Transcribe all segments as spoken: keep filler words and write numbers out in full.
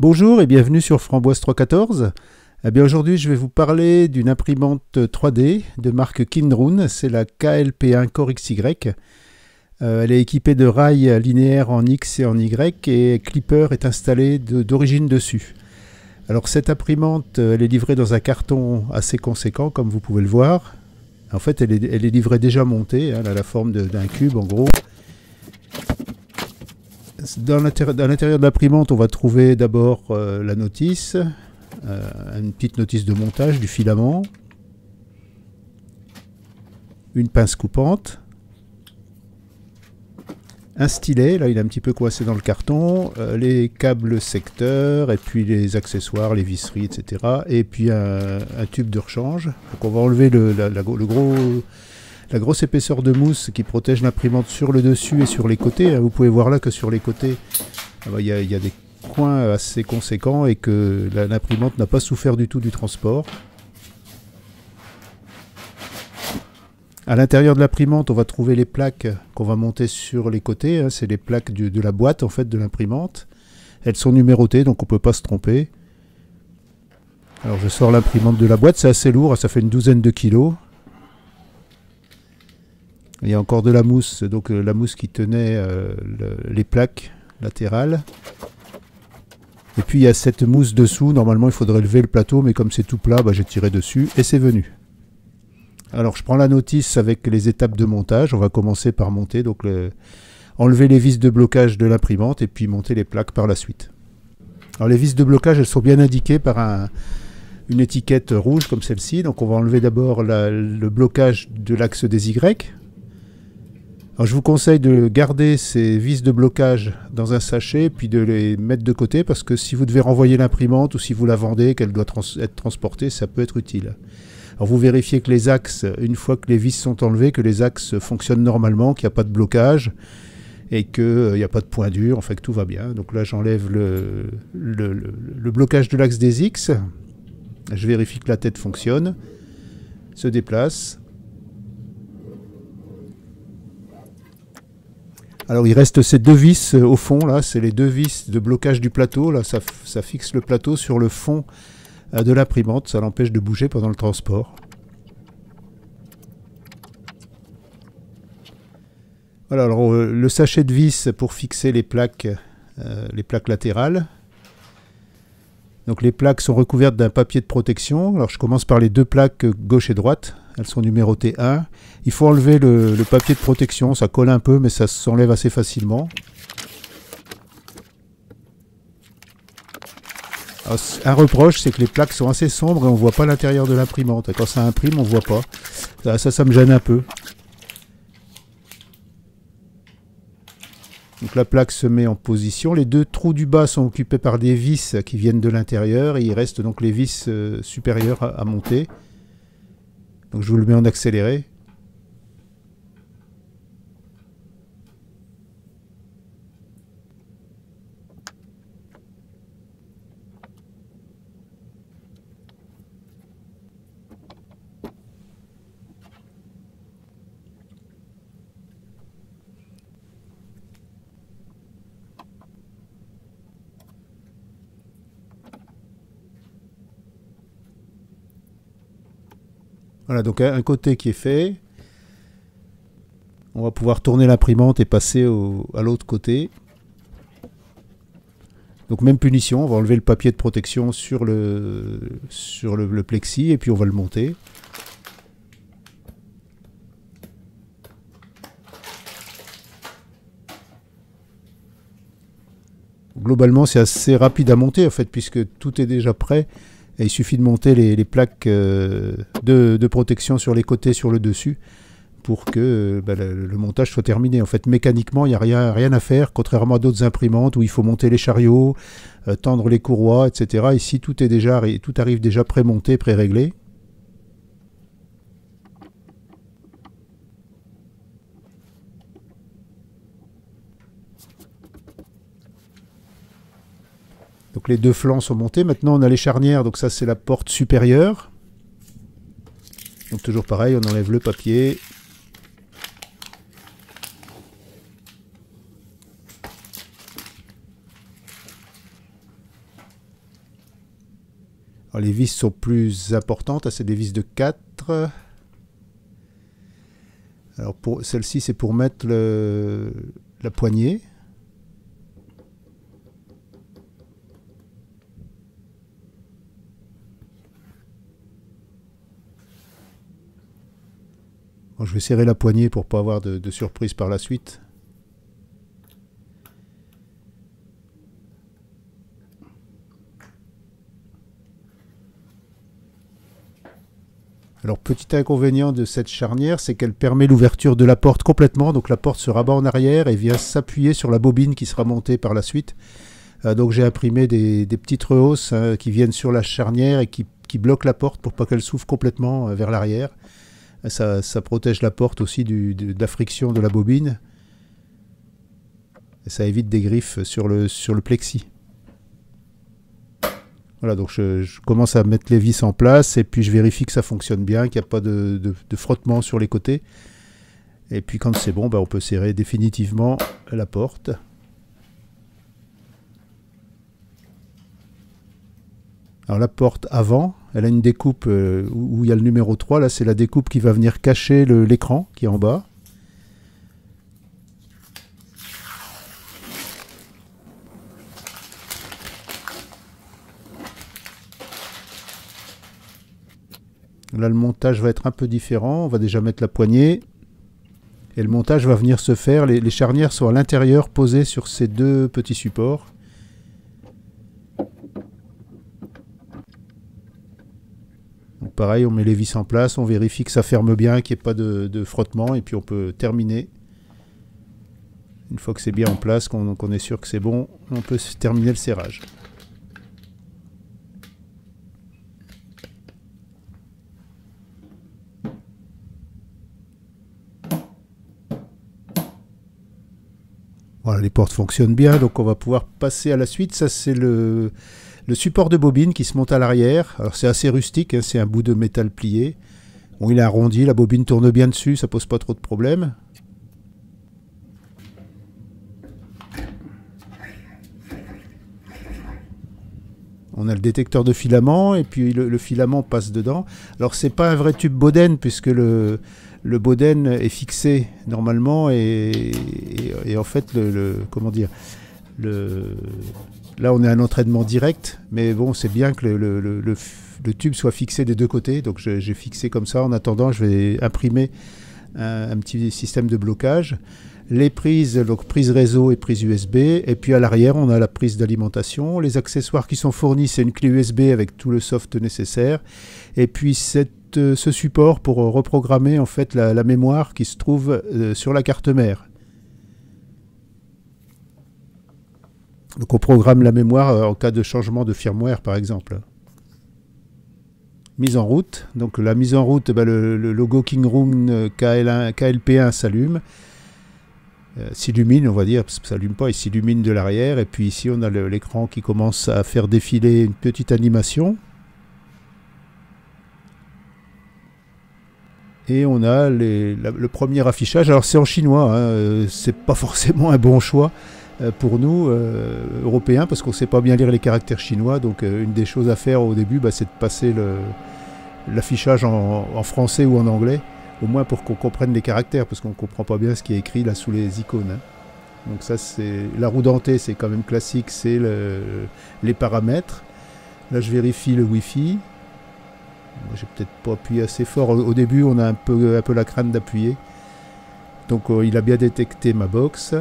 Bonjour et bienvenue sur Framboise trois cent quatorze. Eh bien aujourd'hui je vais vous parler d'une imprimante trois D de marque Kingroon, c'est la K L P un Core X Y. Euh, elle est équipée de rails linéaires en X et en Y et Clipper est installé d'origine de, dessus. Alors cette imprimante, elle est livrée dans un carton assez conséquent comme vous pouvez le voir. En fait elle est, elle est livrée déjà montée, hein, elle a la forme d'un cube en gros. Dans l'intérieur de l'imprimante, on va trouver d'abord euh, la notice, euh, une petite notice de montage du filament, une pince coupante, un stylet, là il est un petit peu coincé dans le carton, euh, les câbles secteurs, et puis les accessoires, les visseries, et cetera. Et puis un, un tube de rechange. Donc on va enlever le, la, la, le gros... La grosse épaisseur de mousse qui protège l'imprimante sur le dessus et sur les côtés. Vous pouvez voir là que sur les côtés, il y a, il y a des coins assez conséquents et que l'imprimante n'a pas souffert du tout du transport. À l'intérieur de l'imprimante, on va trouver les plaques qu'on va monter sur les côtés. C'est les plaques du, de la boîte en fait de l'imprimante. Elles sont numérotées, donc on ne peut pas se tromper. Alors je sors l'imprimante de la boîte. C'est assez lourd, ça fait une douzaine de kilos. Il y a encore de la mousse, donc la mousse qui tenait euh, le, les plaques latérales. Et puis il y a cette mousse dessous, normalement il faudrait lever le plateau, mais comme c'est tout plat, bah, j'ai tiré dessus et c'est venu. Alors je prends la notice avec les étapes de montage, on va commencer par monter, donc le, enlever les vis de blocage de l'imprimante et puis monter les plaques par la suite. Alors les vis de blocage, elles sont bien indiquées par un... une étiquette rouge comme celle-ci, donc on va enlever d'abord le blocage de l'axe des Y. Alors je vous conseille de garder ces vis de blocage dans un sachet puis de les mettre de côté parce que si vous devez renvoyer l'imprimante ou si vous la vendez qu'elle doit trans être transportée, ça peut être utile. Alors vous vérifiez que les axes, une fois que les vis sont enlevées, que les axes fonctionnent normalement, qu'il n'y a pas de blocage et qu'il n'y euh, a pas de point dur, en fait que tout va bien. Donc là j'enlève le, le, le, le blocage de l'axe des X, je vérifie que la tête fonctionne, se déplace. Alors il reste ces deux vis euh, au fond, là, c'est les deux vis de blocage du plateau, là, ça, ça fixe le plateau sur le fond euh, de l'imprimante, ça l'empêche de bouger pendant le transport. Voilà, alors euh, le sachet de vis pour fixer les plaques, euh, les plaques latérales. Donc les plaques sont recouvertes d'un papier de protection, alors je commence par les deux plaques euh, gauche et droite. Elles sont numérotées un. Il faut enlever le, le papier de protection. Ça colle un peu, mais ça s'enlève assez facilement. Alors, un reproche, c'est que les plaques sont assez sombres et on ne voit pas l'intérieur de l'imprimante. Quand ça imprime, on ne voit pas. Ça, ça, ça me gêne un peu. Donc la plaque se met en position. Les deux trous du bas sont occupés par des vis qui viennent de l'intérieur. Et il reste donc les vis euh, supérieures à, à monter. Donc je vous le mets en accéléré. Voilà, donc un côté qui est fait. On va pouvoir tourner l'imprimante et passer au, à l'autre côté. Donc même punition, on va enlever le papier de protection sur le, sur le, le plexi et puis on va le monter. Globalement, c'est assez rapide à monter en fait, puisque tout est déjà prêt. Et il suffit de monter les, les plaques euh, de, de protection sur les côtés, sur le dessus, pour que ben, le, le montage soit terminé. En fait, mécaniquement, il n'y a rien, rien à faire, contrairement à d'autres imprimantes où il faut monter les chariots, euh, tendre les courroies, et cetera. Ici, tout est déjà, tout arrive déjà pré-monté, pré-réglé. Donc les deux flancs sont montés. Maintenant on a les charnières, donc ça c'est la porte supérieure. Donc toujours pareil, on enlève le papier. Alors, les vis sont plus importantes. C'est des vis de quatre. Alors pour celle-ci, c'est pour mettre le, la poignée. Bon, je vais serrer la poignée pour ne pas avoir de, de surprise par la suite. Alors, petit inconvénient de cette charnière, c'est qu'elle permet l'ouverture de la porte complètement. Donc, la porte se rabat en arrière et vient s'appuyer sur la bobine qui sera montée par la suite. Euh, donc, j'ai imprimé des, des petites rehausses hein, qui viennent sur la charnière et qui, qui bloquent la porte pour pas qu'elle s'ouvre complètement euh, vers l'arrière. Ça, ça protège la porte aussi du, de, de la friction de la bobine. Et ça évite des griffes sur le, sur le plexi. Voilà, donc je, je commence à mettre les vis en place et puis je vérifie que ça fonctionne bien, qu'il n'y a pas de, de, de frottement sur les côtés. Et puis quand c'est bon, bah on peut serrer définitivement la porte. Alors la porte avant, elle a une découpe où il y a le numéro trois. Là, c'est la découpe qui va venir cacher l'écran qui est en bas. Là, le montage va être un peu différent. On va déjà mettre la poignée. Et le montage va venir se faire. Les, les charnières sont à l'intérieur, posées sur ces deux petits supports. Donc, pareil, on met les vis en place. On vérifie que ça ferme bien, qu'il n'y ait pas de, de frottement. Et puis, on peut terminer. Une fois que c'est bien en place, qu'on qu'on est sûr que c'est bon, on peut terminer le serrage. Voilà, les portes fonctionnent bien, donc on va pouvoir passer à la suite. Ça, c'est le, le support de bobine qui se monte à l'arrière. Alors, c'est assez rustique, hein, c'est un bout de métal plié. Bon, il est arrondi, la bobine tourne bien dessus, ça pose pas trop de problèmes. On a le détecteur de filament, et puis le, le filament passe dedans. Alors, c'est pas un vrai tube Boden, puisque le... Le Boden est fixé normalement et, et, et en fait, le, le, comment dire, le, là on est à un entraînement direct, mais bon, c'est bien que le, le, le, le tube soit fixé des deux côtés, donc j'ai fixé comme ça. En attendant, je vais imprimer un, un petit système de blocage. Les prises, donc prise réseau et prise U S B, et puis à l'arrière, on a la prise d'alimentation. Les accessoires qui sont fournis, c'est une clé U S B avec tout le soft nécessaire, et puis cette ce support pour reprogrammer en fait la, la mémoire qui se trouve euh, sur la carte mère. Donc on programme la mémoire en cas de changement de firmware par exemple. Mise en route. Donc la mise en route, bah, le, le logo Kingroon K L P un s'allume, euh, s'illumine on va dire, parce que ça s'allume pas, il s'illumine de l'arrière, et puis ici on a l'écran qui commence à faire défiler une petite animation. Et on a les, la, le premier affichage. Alors c'est en chinois, hein. C'est pas forcément un bon choix pour nous, euh, Européens, parce qu'on sait pas bien lire les caractères chinois. Donc euh, une des choses à faire au début, bah, c'est de passer l'affichage en, en français ou en anglais, au moins pour qu'on comprenne les caractères, parce qu'on comprend pas bien ce qui est écrit là sous les icônes. Hein. Donc ça, c'est la roue dentée, c'est quand même classique, c'est le, les paramètres. Là, je vérifie le Wi-Fi. J'ai peut-être pas appuyé assez fort. Au début, on a un peu, un peu la crainte d'appuyer. Donc, euh, il a bien détecté ma box.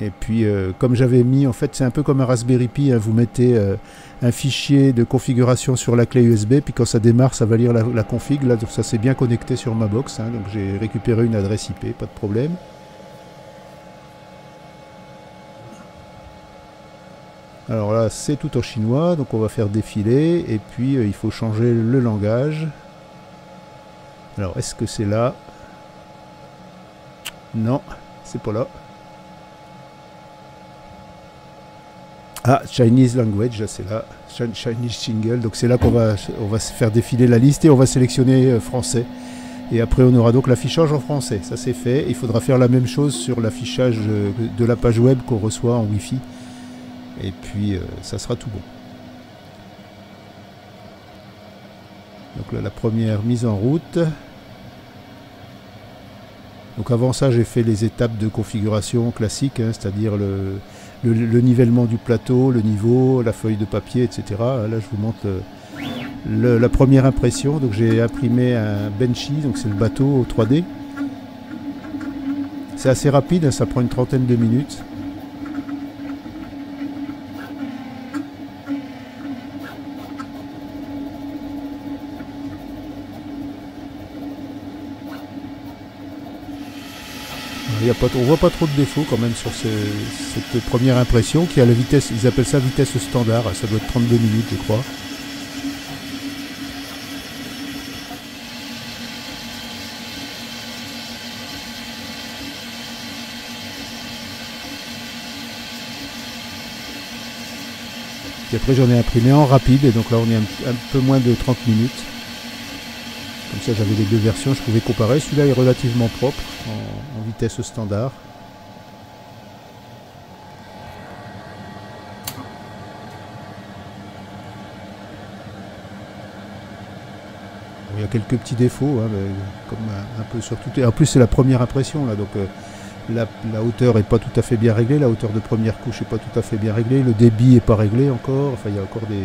Et puis, euh, comme j'avais mis, en fait, c'est un peu comme un Raspberry Pi. Hein, vous mettez euh, un fichier de configuration sur la clé U S B. Puis, quand ça démarre, ça va lire la, la config. Là, donc, ça s'est bien connecté sur ma box. Hein, donc, j'ai récupéré une adresse I P. Pas de problème. Alors là, c'est tout en chinois, donc on va faire défiler, et puis euh, il faut changer le langage. Alors, est-ce que c'est là? Non, c'est pas là. Ah, Chinese Language, c'est là. Chinese Single, donc c'est là qu'on va, on va faire défiler la liste, et on va sélectionner euh, français. Et après, on aura donc l'affichage en français, ça c'est fait. Il faudra faire la même chose sur l'affichage euh, de la page web qu'on reçoit en Wi-Fi. Et puis euh, ça sera tout bon. Donc là, la première mise en route. Donc avant ça, j'ai fait les étapes de configuration classiques, hein, c'est-à-dire le, le, le nivellement du plateau, le niveau, la feuille de papier, et cetera. Là, je vous montre le, la première impression. Donc j'ai imprimé un Benchy, donc c'est le bateau trois D. C'est assez rapide, hein, ça prend une trentaine de minutes. Y a pas, on voit pas trop de défauts quand même sur ce, cette première impression qui a la vitesse, ils appellent ça vitesse standard, ça doit être trente-deux minutes je crois. Et après j'en ai imprimé en rapide et donc là on est un, un peu moins de trente minutes. Comme ça j'avais les deux versions, je pouvais comparer. Celui-là est relativement propre en, en vitesse standard. Bon, il y a quelques petits défauts, hein, mais comme un, un peu sur tout. Et en plus c'est la première impression là, donc euh, la, la hauteur n'est pas tout à fait bien réglée, la hauteur de première couche n'est pas tout à fait bien réglée, le débit n'est pas réglé encore, enfin il y a encore des.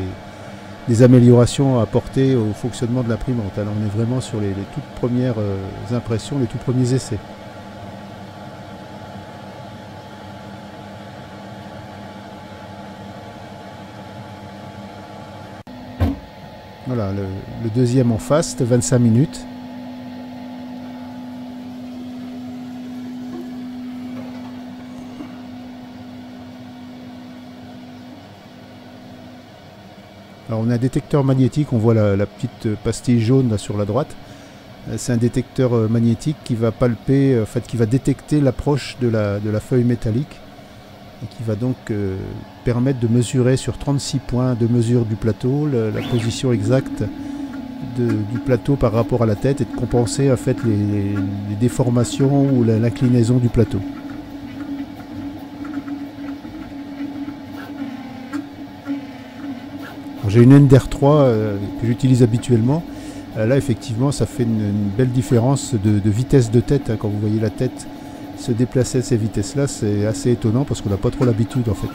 des améliorations à apporter au fonctionnement de l'imprimante. Alors on est vraiment sur les, les toutes premières euh, impressions, les tout premiers essais. Voilà, le, le deuxième en fast, vingt-cinq minutes. Alors on a un détecteur magnétique, on voit la, la petite pastille jaune là sur la droite. C'est un détecteur magnétique qui va palper, en fait, qui va détecter l'approche de la, de la feuille métallique et qui va donc euh, permettre de mesurer sur trente-six points de mesure du plateau le, la position exacte de, du plateau par rapport à la tête et de compenser en fait les, les déformations ou l'inclinaison du plateau. J'ai une Ender trois euh, que j'utilise habituellement. Euh, là, effectivement, ça fait une, une belle différence de, de vitesse de tête. Hein, quand vous voyez la tête se déplacer à ces vitesses-là, c'est assez étonnant parce qu'on n'a pas trop l'habitude en fait.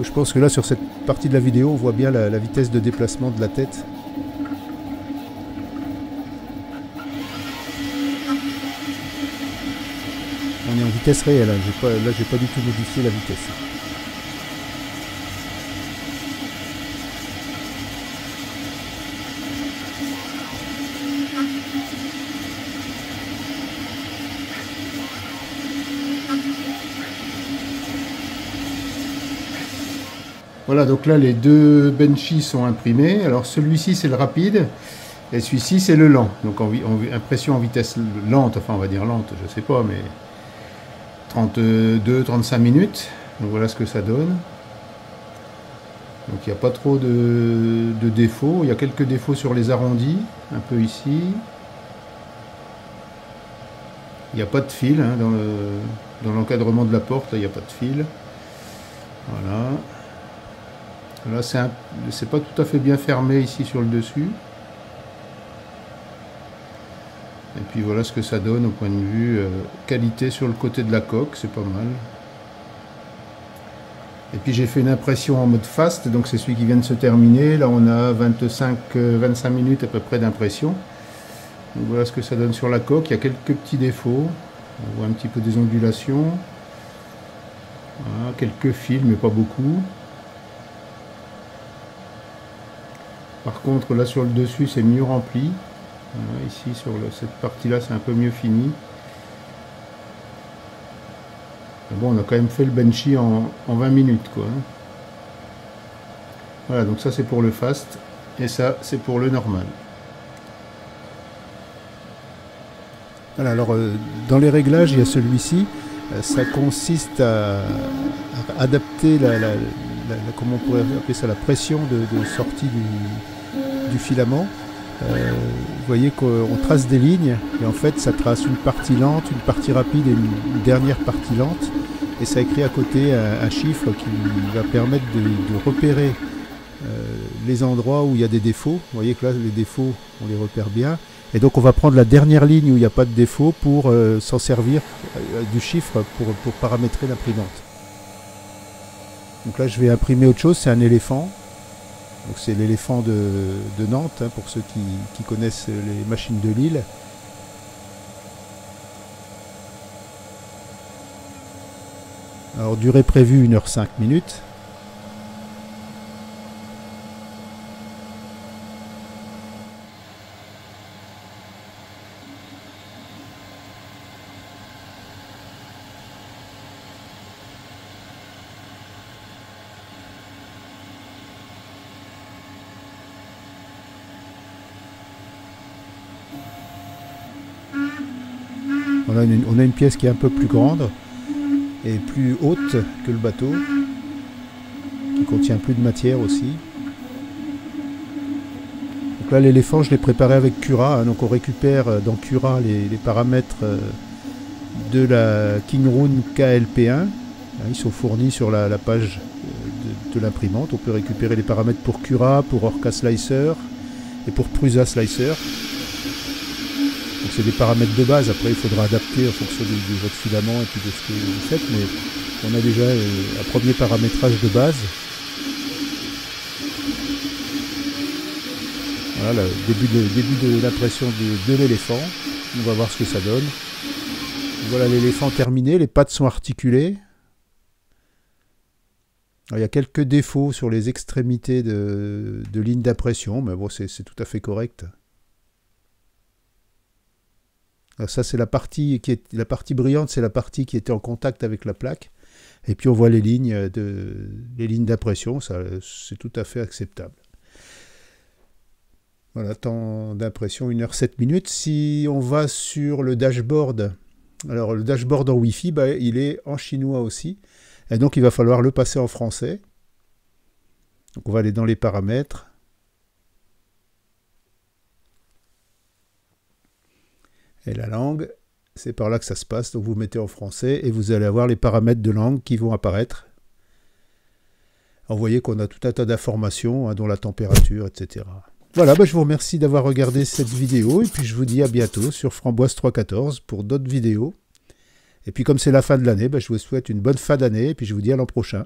Je pense que là, sur cette partie de la vidéo, on voit bien la, la vitesse de déplacement de la tête. On est en vitesse réelle, hein. J'ai pas, là, j'ai pas du tout modifié la vitesse. Voilà, donc là les deux Benchy sont imprimés. Alors celui-ci c'est le rapide et celui-ci c'est le lent. Donc en, en impression en vitesse lente, enfin on va dire lente, je sais pas, mais trente-deux à trente-cinq minutes. Donc voilà ce que ça donne. Donc il n'y a pas trop de, de défauts. Il y a quelques défauts sur les arrondis, un peu ici. Il n'y a pas de fil, hein, dans le, dans l'encadrement de la porte, il n'y a pas de fil. Voilà. Là, c'est pas tout à fait bien fermé ici sur le dessus. Et puis voilà ce que ça donne au point de vue euh, qualité sur le côté de la coque, c'est pas mal. Et puis j'ai fait une impression en mode fast, donc c'est celui qui vient de se terminer. Là on a vingt-cinq minutes à peu près d'impression. Donc voilà ce que ça donne sur la coque, il y a quelques petits défauts. On voit un petit peu des ondulations. Voilà, quelques fils, mais pas beaucoup. Par contre, là sur le dessus, c'est mieux rempli. Voilà, ici, sur le, cette partie-là, c'est un peu mieux fini. Mais bon, on a quand même fait le Benchy en, en vingt minutes, quoi. Voilà, donc ça, c'est pour le fast. Et ça, c'est pour le normal. Voilà, alors, euh, dans les réglages, il y a celui-ci. Euh, ça consiste à, adapter la, la, la, la, comment on pourrait appeler ça, la pression de, de sortie du, du filament. Euh, vous voyez qu'on trace des lignes et en fait ça trace une partie lente, une partie rapide et une dernière partie lente, et ça écrit à côté un, un chiffre qui va permettre de, de repérer euh, les endroits où il y a des défauts. Vous voyez que là les défauts on les repère bien, et donc on va prendre la dernière ligne où il n'y a pas de défaut pour euh, s'en servir euh, du chiffre pour, pour paramétrer l'imprimante. Donc là je vais imprimer autre chose, c'est un éléphant. Donc c'est l'éléphant de, de Nantes, hein, pour ceux qui, qui connaissent les machines de Lille. Alors durée prévue une heure cinq minutes. On a, une, on a une pièce qui est un peu plus grande et plus haute que le bateau, qui contient plus de matière aussi. Donc là l'éléphant je l'ai préparé avec Cura, hein, donc on récupère dans Cura les, les paramètres de la Kingroon K L P un. Ils sont fournis sur la, la page de, de l'imprimante. On peut récupérer les paramètres pour Cura, pour Orca Slicer et pour Prusa Slicer. C'est des paramètres de base, après il faudra adapter en fonction de, de votre filament et puis de ce que vous faites, mais on a déjà euh, un premier paramétrage de base. Voilà le début de, début de l'impression de, de l'éléphant, on va voir ce que ça donne. Voilà l'éléphant terminé, les pattes sont articulées. Alors, il y a quelques défauts sur les extrémités de, de lignes d'impression, mais bon c'est tout à fait correct. Alors ça c'est la partie qui est la partie brillante, c'est la partie qui était en contact avec la plaque. Et puis on voit les lignes de les lignes d'impression, ça c'est tout à fait acceptable. Voilà, temps d'impression une heure sept minutes. Si on va sur le dashboard, alors le dashboard en Wi-Fi, bah, il est en chinois aussi. Et donc il va falloir le passer en français. Donc on va aller dans les paramètres. Et la langue, c'est par là que ça se passe, donc vous mettez en français et vous allez avoir les paramètres de langue qui vont apparaître. Alors vous voyez qu'on a tout un tas d'informations, hein, dont la température, et cetera. Voilà, bah je vous remercie d'avoir regardé cette vidéo et puis je vous dis à bientôt sur Framboise trois cent quatorze pour d'autres vidéos. Et puis comme c'est la fin de l'année, bah je vous souhaite une bonne fin d'année et puis je vous dis à l'an prochain.